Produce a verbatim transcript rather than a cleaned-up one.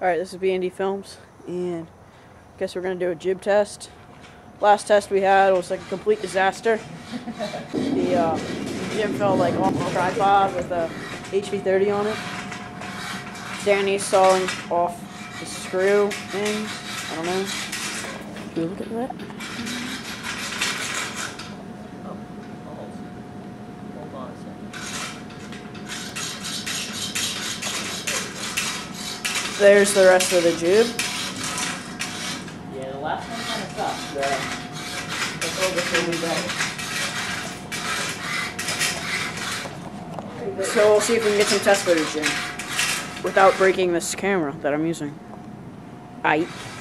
Alright, this is B N D Films, and I guess we're going to do a jib test. Last test we had was like a complete disaster. The uh, jib fell like off the tripod with a H V thirty on it. Danny's sawing off the screw thing. I don't know. Can you look at that? Oh, hold on a second. There's the rest of the jib. Yeah, the last one kind of sucked. Yeah. That's all the thing we got. So we'll see if we can get some test footage in without breaking this camera that I'm using. Aight.